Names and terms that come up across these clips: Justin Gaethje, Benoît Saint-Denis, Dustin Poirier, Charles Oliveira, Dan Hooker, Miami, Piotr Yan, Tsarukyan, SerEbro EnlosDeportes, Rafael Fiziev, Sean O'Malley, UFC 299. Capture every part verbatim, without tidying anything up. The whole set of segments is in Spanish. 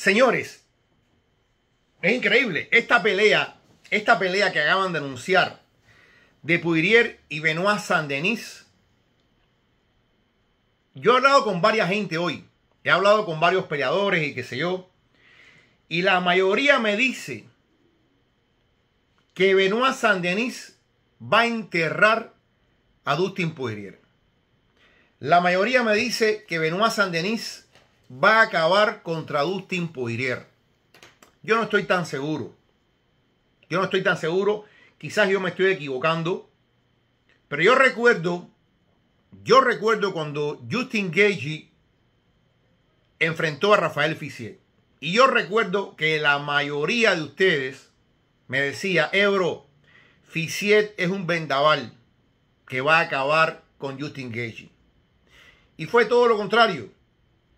Señores, es increíble. Esta pelea, esta pelea que acaban de anunciar de Poirier y Benoît Saint-Denis. Yo he hablado con varias gente hoy. He hablado con varios peleadores y qué sé yo. Y la mayoría me dice que Benoît Saint-Denis va a enterrar a Dustin Poirier. La mayoría me dice que Benoît Saint-Denis va a acabar contra Dustin Poirier. Yo no estoy tan seguro. Yo no estoy tan seguro. Quizás yo me estoy equivocando. Pero yo recuerdo, yo recuerdo cuando Justin Gaethje enfrentó a Rafael Fiziev. Y yo recuerdo que la mayoría de ustedes me decía, Ebro, Fiziev es un vendaval que va a acabar con Justin Gaethje. Y fue todo lo contrario.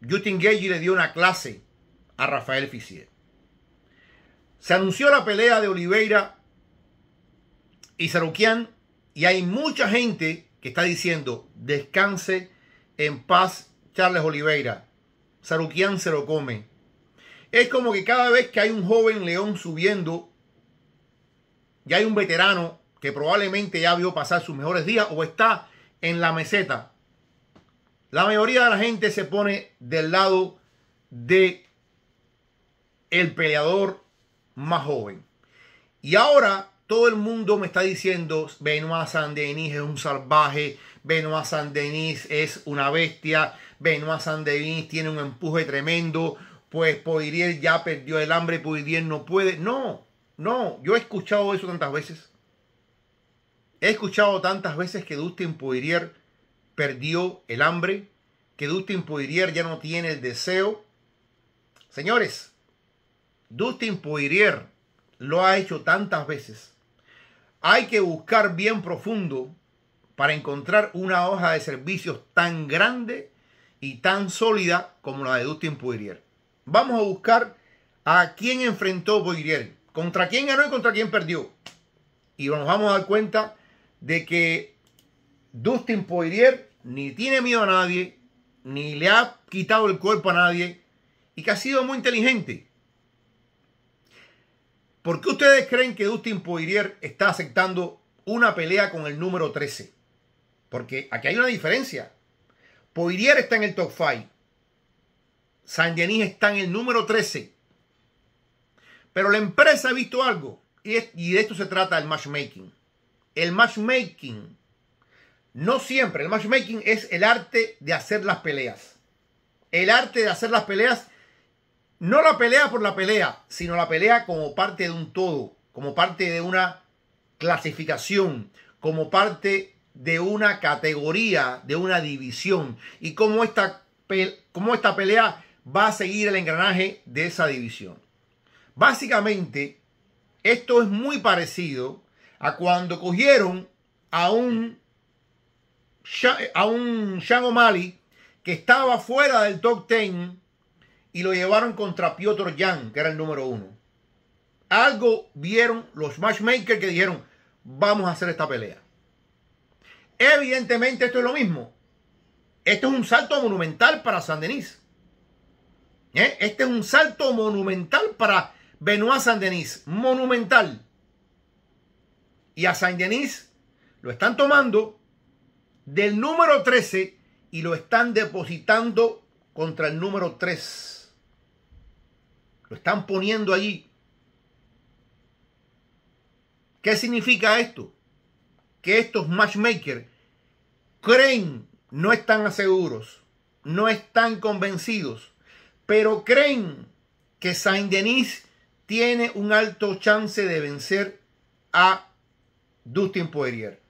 Justin Gaethje le dio una clase a Rafael Fiziev. Se anunció la pelea de Oliveira y Tsarukyan. Y hay mucha gente que está diciendo, descanse en paz Charles Oliveira. Tsarukyan se lo come. Es como que cada vez que hay un joven león subiendo, ya hay un veterano que probablemente ya vio pasar sus mejores días o está en la meseta. La mayoría de la gente se pone del lado de el peleador más joven. Y ahora todo el mundo me está diciendo, Benoît Saint-Denis es un salvaje, Benoît Saint-Denis es una bestia, Benoît Saint-Denis tiene un empuje tremendo, pues Poirier ya perdió el hambre, Poirier no puede. No, no, yo he escuchado eso tantas veces. He escuchado tantas veces que Dustin Poirier perdió el hambre, que Dustin Poirier ya no tiene el deseo. Señores, Dustin Poirier lo ha hecho tantas veces. Hay que buscar bien profundo para encontrar una hoja de servicios tan grande y tan sólida como la de Dustin Poirier. Vamos a buscar a quién enfrentó Poirier, contra quién ganó y contra quién perdió. Y nos vamos a dar cuenta de que Dustin Poirier ni tiene miedo a nadie, ni le ha quitado el cuerpo a nadie, y que ha sido muy inteligente. ¿Por qué ustedes creen que Dustin Poirier está aceptando una pelea con el número trece? Porque aquí hay una diferencia. Poirier está en el top cinco. Saint-Denis está en el número trece. Pero la empresa ha visto algo, y, es, y de esto se trata el matchmaking. El matchmaking... No siempre. El matchmaking es el arte de hacer las peleas. El arte de hacer las peleas. No la pelea por la pelea, sino la pelea como parte de un todo. Como parte de una clasificación. Como parte de una categoría, de una división. Y cómo esta, cómo esta pelea va a seguir el engranaje de esa división. Básicamente, esto es muy parecido a cuando cogieron a un... a un Sean O'Malley que estaba fuera del top diez y lo llevaron contra Piotr Yan, que era el número uno. Algo vieron los matchmakers que dijeron, vamos a hacer esta pelea. Evidentemente esto es lo mismo. Esto es un salto monumental para Saint-Denis. ¿Eh? Este es un salto monumental para Benoît Saint-Denis. Monumental. Y a Saint-Denis lo están tomando del número trece y lo están depositando contra el número tres. Lo están poniendo allí. ¿Qué significa esto? Que estos matchmakers creen, no están seguros, no están convencidos, pero creen que Saint-Denis tiene un alto chance de vencer a Dustin Poirier.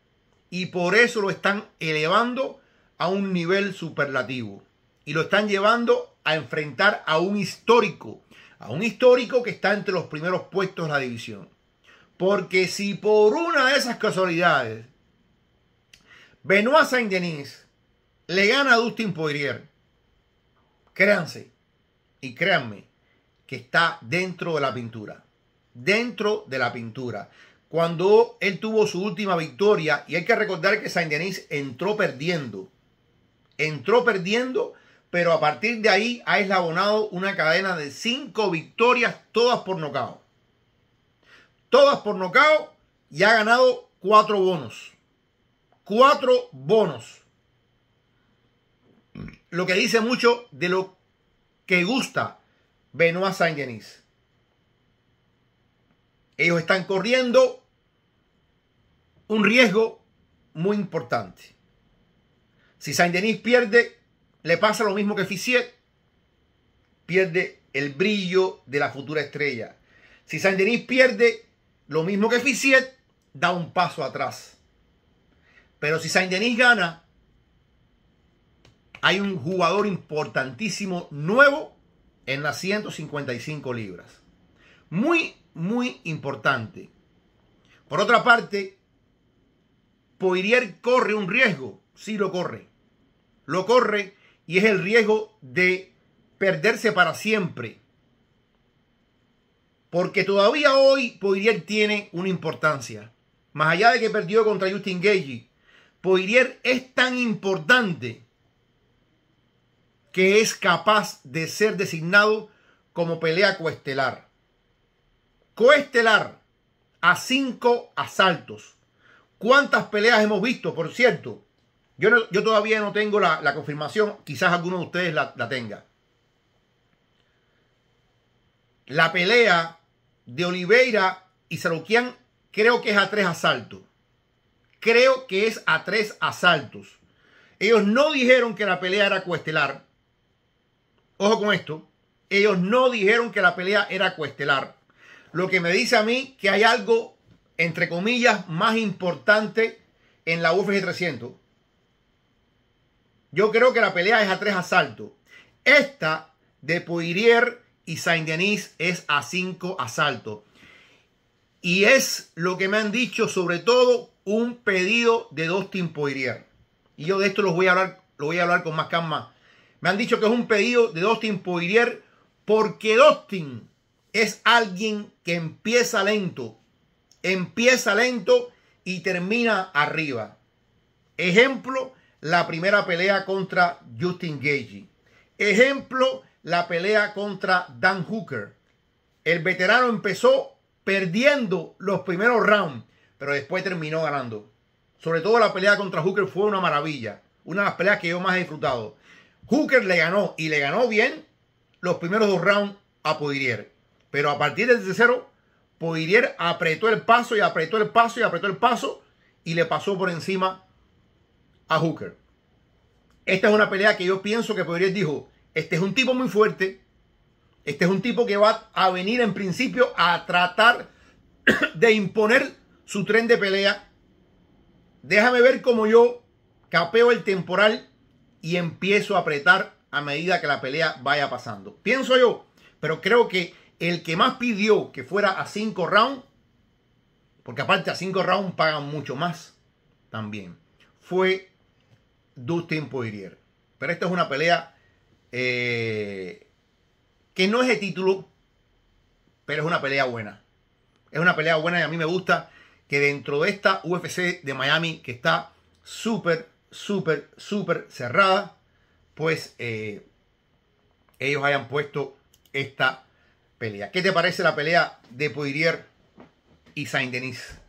Y por eso lo están elevando a un nivel superlativo. Y lo están llevando a enfrentar a un histórico. A un histórico que está entre los primeros puestos de la división. Porque si por una de esas casualidades Benoît Saint-Denis le gana a Dustin Poirier, créanse y créanme que está dentro de la pintura. Dentro de la pintura. Cuando él tuvo su última victoria, y hay que recordar que Saint-Denis entró perdiendo, entró perdiendo pero a partir de ahí ha eslabonado una cadena de cinco victorias, todas por nocaut. Todas por nocaut y ha ganado cuatro bonos. Cuatro bonos. Lo que dice mucho de lo que gusta Benoît Saint-Denis. Ellos están corriendo un riesgo muy importante. Si Saint-Denis pierde, le pasa lo mismo que Fiziev. Pierde el brillo de la futura estrella. Si Saint-Denis pierde, lo mismo que Fiziev, da un paso atrás. Pero si Saint-Denis gana, hay un jugador importantísimo nuevo en las ciento cincuenta y cinco libras. Muy, muy importante. Por otra parte, Poirier corre un riesgo. Sí lo corre. Lo corre y es el riesgo de perderse para siempre. Porque todavía hoy Poirier tiene una importancia. Más allá de que perdió contra Justin Gaethje, Poirier es tan importante que es capaz de ser designado como pelea coestelar. Coestelar a cinco asaltos. ¿Cuántas peleas hemos visto? Por cierto, yo, no, yo todavía no tengo la, la confirmación. Quizás alguno de ustedes la, la tenga. La pelea de Oliveira y Tsarukyan creo que es a tres asaltos. Creo que es a tres asaltos. Ellos no dijeron que la pelea era coestelar. Ojo con esto. Ellos no dijeron que la pelea era coestelar. Lo que me dice a mí que hay algo, entre comillas, más importante en la U F C trescientos. Yo creo que la pelea es a tres asaltos. Esta de Poirier y Saint-Denis es a cinco asaltos. Y es lo que me han dicho, sobre todo, un pedido de Dustin Poirier. Y yo de esto los voy a hablar, lo voy a hablar con más calma. Me han dicho que es un pedido de Dustin Poirier porque Dustin es alguien que empieza lento. Empieza lento y termina arriba. Ejemplo, la primera pelea contra Justin Gaethje. Ejemplo, la pelea contra Dan Hooker. El veterano empezó perdiendo los primeros rounds, pero después terminó ganando. Sobre todo la pelea contra Hooker fue una maravilla. Una de las peleas que yo más he disfrutado. Hooker le ganó y le ganó bien los primeros dos rounds a Poirier. Pero a partir del tercero, Poirier apretó el paso y apretó el paso y apretó el paso y le pasó por encima a Hooker. Esta es una pelea que yo pienso que Poirier dijo, este es un tipo muy fuerte. Este es un tipo que va a venir en principio a tratar de imponer su tren de pelea. Déjame ver cómo yo capeo el temporal y empiezo a apretar a medida que la pelea vaya pasando. Pienso yo, pero creo que el que más pidió que fuera a cinco rounds, porque aparte a cinco rounds pagan mucho más también, fue Dustin Poirier. Pero esta es una pelea eh, que no es de título, pero es una pelea buena. Es una pelea buena y a mí me gusta que dentro de esta U F C de Miami, que está súper, súper, súper cerrada, pues eh, ellos hayan puesto esta pelea. ¿Qué te parece la pelea de Poirier y Saint-Denis?